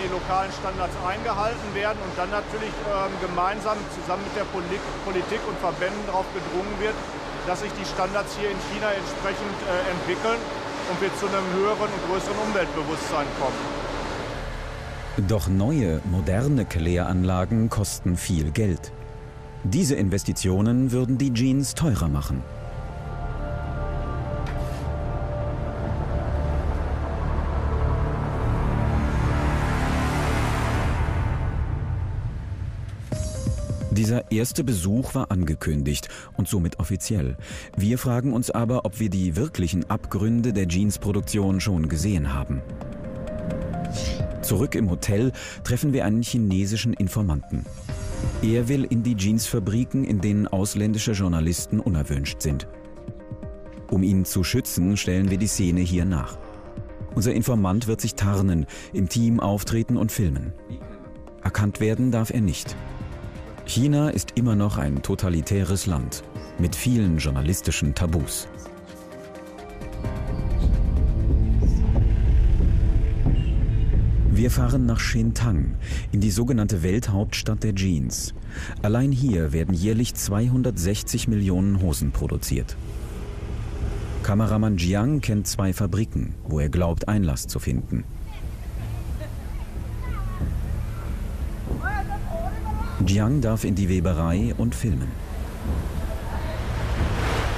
die lokalen Standards eingehalten werden und dann natürlich gemeinsam zusammen mit der Politik und Verbänden darauf gedrungen wird, dass sich die Standards hier in China entsprechend entwickeln und wir zu einem höheren und größeren Umweltbewusstsein kommen. Doch neue, moderne Kläranlagen kosten viel Geld. Diese Investitionen würden die Jeans teurer machen. Dieser erste Besuch war angekündigt und somit offiziell. Wir fragen uns aber, ob wir die wirklichen Abgründe der Jeansproduktion schon gesehen haben. Zurück im Hotel treffen wir einen chinesischen Informanten. Er will in die Jeansfabriken, in denen ausländische Journalisten unerwünscht sind. Um ihn zu schützen, stellen wir die Szene hier nach. Unser Informant wird sich tarnen, im Team auftreten und filmen. Erkannt werden darf er nicht. China ist immer noch ein totalitäres Land mit vielen journalistischen Tabus. Wir fahren nach Shintang, in die sogenannte Welthauptstadt der Jeans. Allein hier werden jährlich 260 Millionen Hosen produziert. Kameramann Jiang kennt 2 Fabriken, wo er glaubt, Einlass zu finden. Jiang darf in die Weberei und filmen.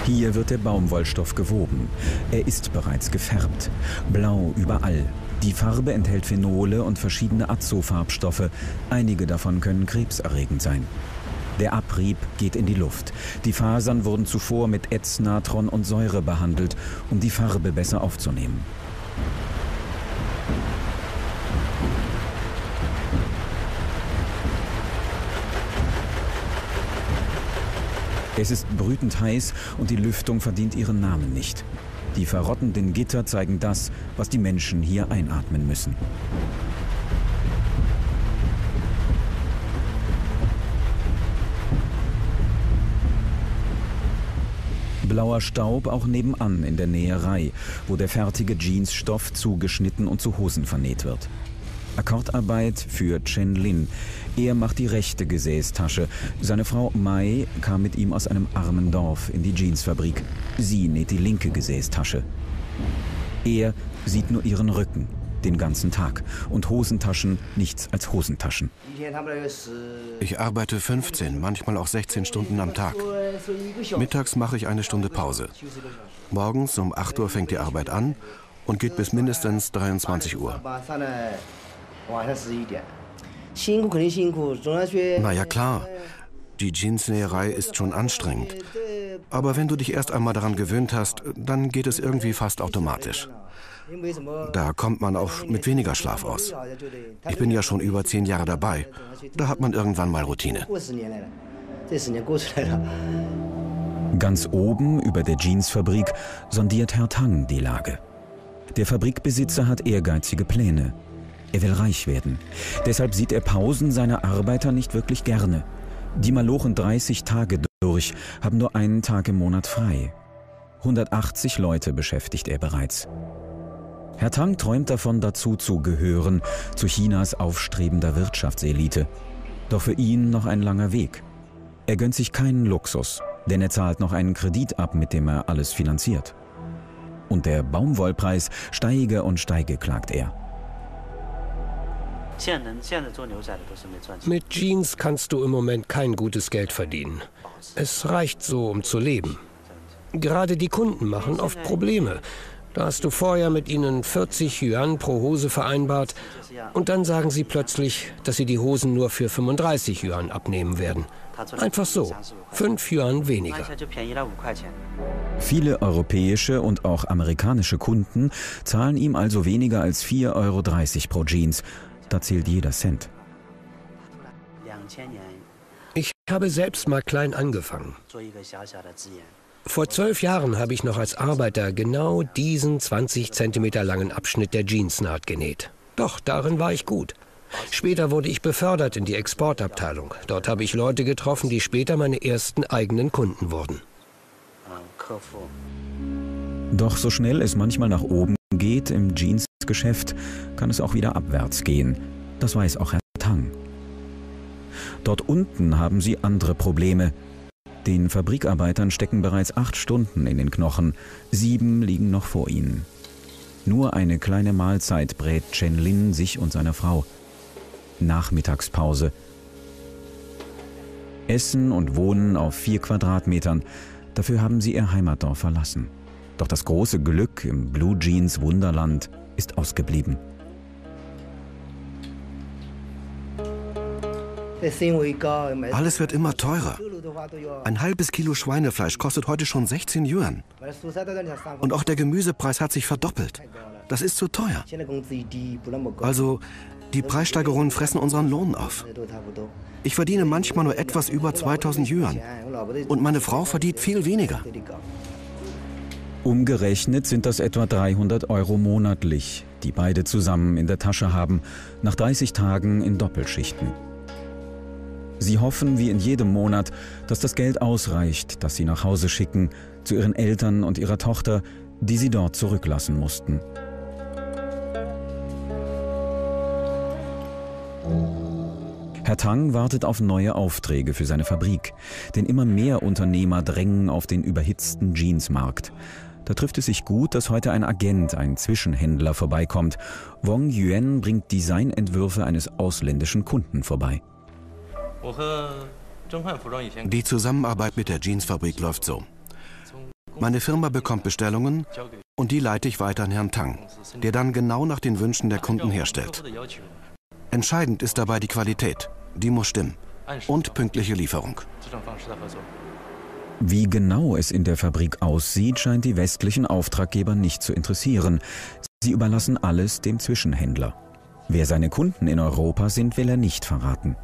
Hier wird der Baumwollstoff gewoben. Er ist bereits gefärbt. Blau überall. Die Farbe enthält Phenole und verschiedene Azo-Farbstoffe. Einige davon können krebserregend sein. Der Abrieb geht in die Luft. Die Fasern wurden zuvor mit Ätz, Natron und Säure behandelt, um die Farbe besser aufzunehmen. Es ist brütend heiß und die Lüftung verdient ihren Namen nicht. Die verrottenden Gitter zeigen das, was die Menschen hier einatmen müssen. Blauer Staub auch nebenan in der Näherei, wo der fertige Jeansstoff zugeschnitten und zu Hosen vernäht wird. Akkordarbeit für Chen Lin. Er macht die rechte Gesäßtasche. Seine Frau Mai kam mit ihm aus einem armen Dorf in die Jeansfabrik. Sie näht die linke Gesäßtasche. Er sieht nur ihren Rücken den ganzen Tag und Hosentaschen nichts als Hosentaschen. Ich arbeite 15, manchmal auch 16 Stunden am Tag. Mittags mache ich eine Stunde Pause. Morgens um 8 Uhr fängt die Arbeit an und geht bis mindestens 23 Uhr. Na ja, klar, die Jeansnäherei ist schon anstrengend. Aber wenn du dich erst einmal daran gewöhnt hast, dann geht es irgendwie fast automatisch. Da kommt man auch mit weniger Schlaf aus. Ich bin ja schon über 10 Jahre dabei. Da hat man irgendwann mal Routine. Ganz oben über der Jeansfabrik sondiert Herr Tang die Lage. Der Fabrikbesitzer hat ehrgeizige Pläne. Er will reich werden. Deshalb sieht er Pausen seiner Arbeiter nicht wirklich gerne. Die malochen 30 Tage durch, haben nur einen Tag im Monat frei. 180 Leute beschäftigt er bereits. Herr Tang träumt davon, dazu zu gehören, zu Chinas aufstrebender Wirtschaftselite. Doch für ihn noch ein langer Weg. Er gönnt sich keinen Luxus, denn er zahlt noch einen Kredit ab, mit dem er alles finanziert. Und der Baumwollpreis steige und steige, klagt er. Mit Jeans kannst du im Moment kein gutes Geld verdienen. Es reicht so, um zu leben. Gerade die Kunden machen oft Probleme. Da hast du vorher mit ihnen 40 Yuan pro Hose vereinbart und dann sagen sie plötzlich, dass sie die Hosen nur für 35 Yuan abnehmen werden. Einfach so, 5 Yuan weniger. Viele europäische und auch amerikanische Kunden zahlen ihm also weniger als 4,30 Euro pro Jeans. Da zählt jeder Cent. Ich habe selbst mal klein angefangen. Vor 12 Jahren habe ich noch als Arbeiter genau diesen 20 cm langen Abschnitt der Jeansnaht genäht. Doch, darin war ich gut. Später wurde ich befördert in die Exportabteilung. Dort habe ich Leute getroffen, die später meine ersten eigenen Kunden wurden. Doch so schnell es manchmal nach oben geht im Jeansgeschäft, kann es auch wieder abwärts gehen. Das weiß auch Herr Tang. Dort unten haben sie andere Probleme. Den Fabrikarbeitern stecken bereits 8 Stunden in den Knochen. 7 liegen noch vor ihnen. Nur eine kleine Mahlzeit brät Chen Lin sich und seiner Frau. Nachmittagspause. Essen und Wohnen auf 4 Quadratmetern. Dafür haben sie ihr Heimatdorf verlassen. Doch das große Glück im Blue Jeans Wunderland ist ausgeblieben. Alles wird immer teurer. Ein halbes Kilo Schweinefleisch kostet heute schon 16 Yuan. Und auch der Gemüsepreis hat sich verdoppelt. Das ist zu teuer. Also, die Preissteigerungen fressen unseren Lohn auf. Ich verdiene manchmal nur etwas über 2000 Yuan. Und meine Frau verdient viel weniger. Umgerechnet sind das etwa 300 Euro monatlich, die beide zusammen in der Tasche haben, nach 30 Tagen in Doppelschichten. Sie hoffen, wie in jedem Monat, dass das Geld ausreicht, das sie nach Hause schicken, zu ihren Eltern und ihrer Tochter, die sie dort zurücklassen mussten. Herr Tang wartet auf neue Aufträge für seine Fabrik, denn immer mehr Unternehmer drängen auf den überhitzten Jeansmarkt. Da trifft es sich gut, dass heute ein Agent, ein Zwischenhändler vorbeikommt. Wong Yuen bringt Designentwürfe eines ausländischen Kunden vorbei. Die Zusammenarbeit mit der Jeansfabrik läuft so. Meine Firma bekommt Bestellungen und die leite ich weiter an Herrn Tang, der dann genau nach den Wünschen der Kunden herstellt. Entscheidend ist dabei die Qualität, die muss stimmen, und pünktliche Lieferung. Wie genau es in der Fabrik aussieht, scheint die westlichen Auftraggeber nicht zu interessieren. Sie überlassen alles dem Zwischenhändler. Wer seine Kunden in Europa sind, will er nicht verraten.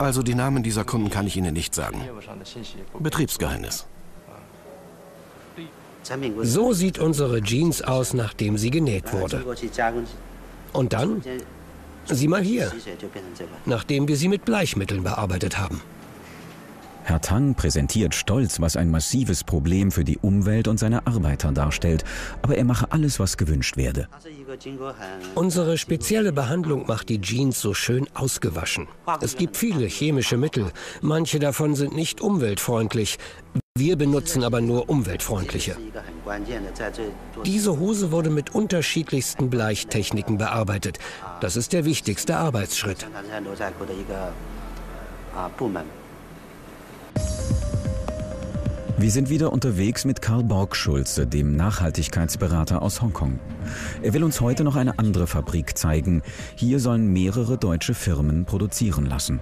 Also die Namen dieser Kunden kann ich Ihnen nicht sagen. Betriebsgeheimnis. So sieht unsere Jeans aus, nachdem sie genäht wurde. Und dann? Sieh mal hier, nachdem wir sie mit Bleichmitteln bearbeitet haben. Herr Tang präsentiert stolz, was ein massives Problem für die Umwelt und seine Arbeiter darstellt. Aber er mache alles, was gewünscht werde. Unsere spezielle Behandlung macht die Jeans so schön ausgewaschen. Es gibt viele chemische Mittel. Manche davon sind nicht umweltfreundlich. Wir benutzen aber nur umweltfreundliche. Diese Hose wurde mit unterschiedlichsten Bleichtechniken bearbeitet. Das ist der wichtigste Arbeitsschritt. Wir sind wieder unterwegs mit Karl Borgschulze, dem Nachhaltigkeitsberater aus Hongkong. Er will uns heute noch eine andere Fabrik zeigen. Hier sollen mehrere deutsche Firmen produzieren lassen.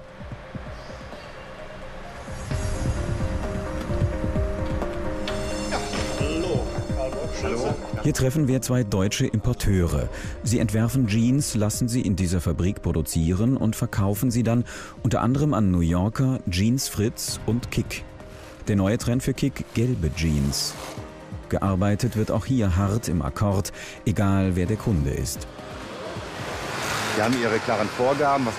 Hier treffen wir 2 deutsche Importeure. Sie entwerfen Jeans, lassen sie in dieser Fabrik produzieren und verkaufen sie dann unter anderem an New Yorker, Jeans Fritz und Kick. Der neue Trend für Kick: gelbe Jeans. Gearbeitet wird auch hier hart im Akkord, egal wer der Kunde ist. Die haben ihre klaren Vorgaben, was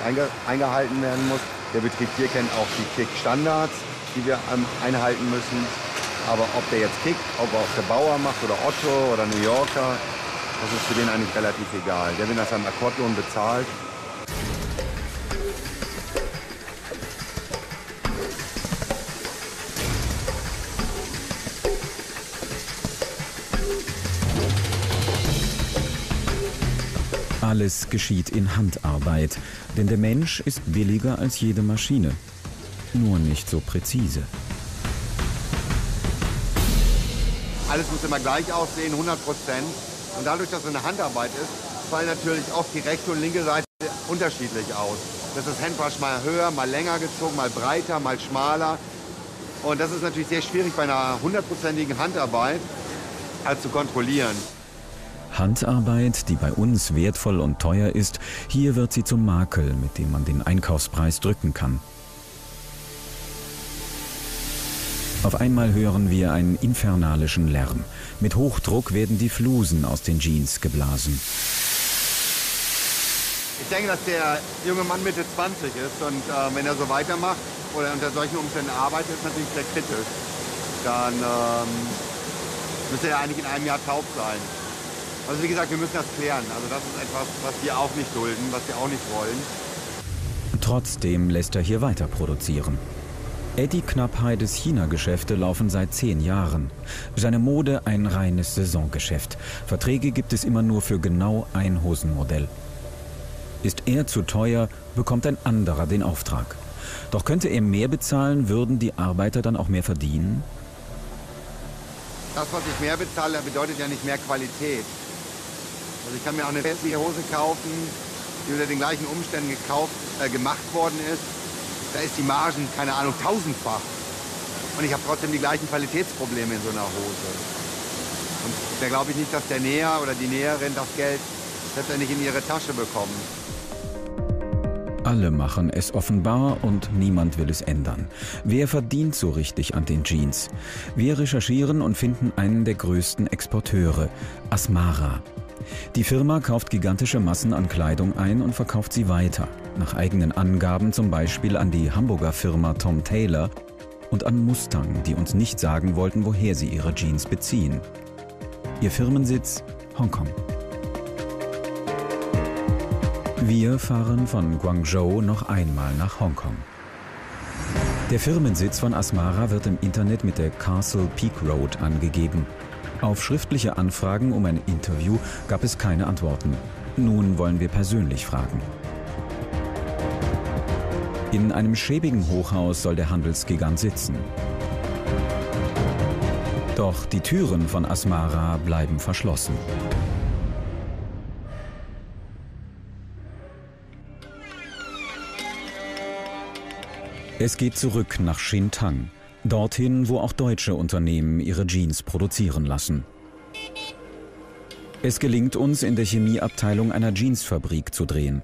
eingehalten werden muss. Der Betrieb hier kennt auch die Kick-Standards, die wir einhalten müssen. Aber ob der jetzt Kick, ob er auch der Bauer macht oder Otto oder New Yorker, das ist für den eigentlich relativ egal. Der wird nach seinem Akkordlohn bezahlt. Alles geschieht in Handarbeit, denn der Mensch ist billiger als jede Maschine, nur nicht so präzise. Alles muss immer gleich aussehen, 100%. Und dadurch, dass es eine Handarbeit ist, fallen natürlich oft die rechte und linke Seite unterschiedlich aus. Das ist Handwash mal höher, mal länger gezogen, mal breiter, mal schmaler. Und das ist natürlich sehr schwierig bei einer 100%igen Handarbeit zu kontrollieren. Handarbeit, die bei uns wertvoll und teuer ist, hier wird sie zum Makel, mit dem man den Einkaufspreis drücken kann. Auf einmal hören wir einen infernalischen Lärm. Mit Hochdruck werden die Flusen aus den Jeans geblasen. Ich denke, dass der junge Mann Mitte 20 ist und wenn er so weitermacht oder unter solchen Umständen arbeitet, ist natürlich sehr kritisch. Dann müsste er eigentlich in einem Jahr taub sein. Also wie gesagt, wir müssen das klären. Also das ist etwas, was wir auch nicht dulden, was wir auch nicht wollen. Trotzdem lässt er hier weiter produzieren. Eddie Knappheides China-Geschäfte laufen seit 10 Jahren. Seine Mode ein reines Saisongeschäft. Verträge gibt es immer nur für genau ein Hosenmodell. Ist er zu teuer, bekommt ein anderer den Auftrag. Doch könnte er mehr bezahlen, würden die Arbeiter dann auch mehr verdienen? Das, was ich mehr bezahle, bedeutet ja nicht mehr Qualität. Also ich kann mir auch eine hässliche Hose kaufen, die unter den gleichen Umständen gemacht worden ist. Da ist die Margen, keine Ahnung, 1000-fach. Und ich habe trotzdem die gleichen Qualitätsprobleme in so einer Hose. Und da glaube ich nicht, dass der Näher oder die Näherin das Geld letztendlich in ihre Tasche bekommen. Alle machen es offenbar und niemand will es ändern. Wer verdient so richtig an den Jeans? Wir recherchieren und finden einen der größten Exporteure, Asmara. Die Firma kauft gigantische Massen an Kleidung ein und verkauft sie weiter. Nach eigenen Angaben zum Beispiel an die Hamburger Firma Tom Taylor und an Mustang, die uns nicht sagen wollten, woher sie ihre Jeans beziehen. Ihr Firmensitz: Hongkong. Wir fahren von Guangzhou noch einmal nach Hongkong. Der Firmensitz von Asmara wird im Internet mit der Castle Peak Road angegeben. Auf schriftliche Anfragen um ein Interview gab es keine Antworten. Nun wollen wir persönlich fragen. In einem schäbigen Hochhaus soll der Handelsgigant sitzen. Doch die Türen von Asmara bleiben verschlossen. Es geht zurück nach Shintang, dorthin, wo auch deutsche Unternehmen ihre Jeans produzieren lassen. Es gelingt uns, in der Chemieabteilung einer Jeansfabrik zu drehen.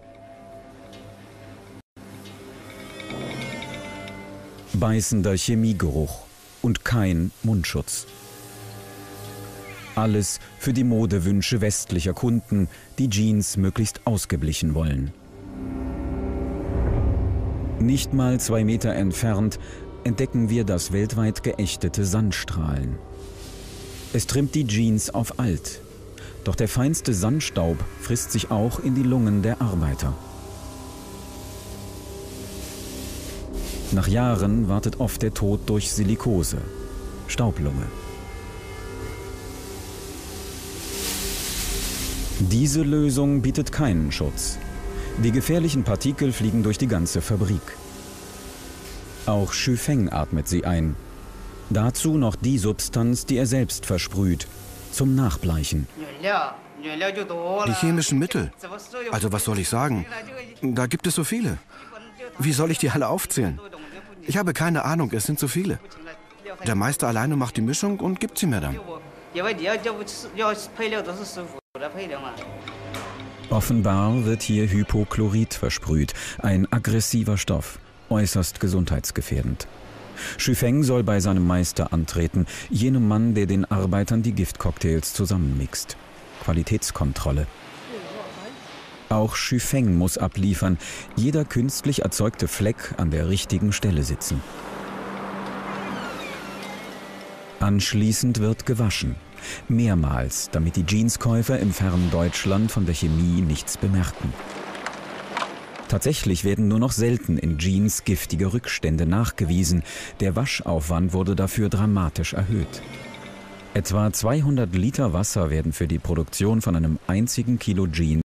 Beißender Chemiegeruch und kein Mundschutz. Alles für die Modewünsche westlicher Kunden, die Jeans möglichst ausgeblichen wollen. Nicht mal 2 Meter entfernt entdecken wir das weltweit geächtete Sandstrahlen. Es trimmt die Jeans auf alt. Doch der feinste Sandstaub frisst sich auch in die Lungen der Arbeiter. Nach Jahren wartet oft der Tod durch Silikose, Staublunge. Diese Lösung bietet keinen Schutz. Die gefährlichen Partikel fliegen durch die ganze Fabrik. Auch Schüfeng atmet sie ein. Dazu noch die Substanz, die er selbst versprüht, zum Nachbleichen. Die chemischen Mittel. Also was soll ich sagen? Da gibt es so viele. Wie soll ich die alle aufzählen? Ich habe keine Ahnung, es sind so viele. Der Meister alleine macht die Mischung und gibt sie mir dann. Offenbar wird hier Hypochlorit versprüht, ein aggressiver Stoff, äußerst gesundheitsgefährdend. Schüfeng soll bei seinem Meister antreten, jenem Mann, der den Arbeitern die Giftcocktails zusammenmixt. Qualitätskontrolle. Auch Schüfeng muss abliefern, jeder künstlich erzeugte Fleck an der richtigen Stelle sitzen. Anschließend wird gewaschen. Mehrmals, damit die Jeanskäufer im fernen Deutschland von der Chemie nichts bemerken. Tatsächlich werden nur noch selten in Jeans giftige Rückstände nachgewiesen. Der Waschaufwand wurde dafür dramatisch erhöht. Etwa 200 Liter Wasser werden für die Produktion von einem einzigen Kilo Jeans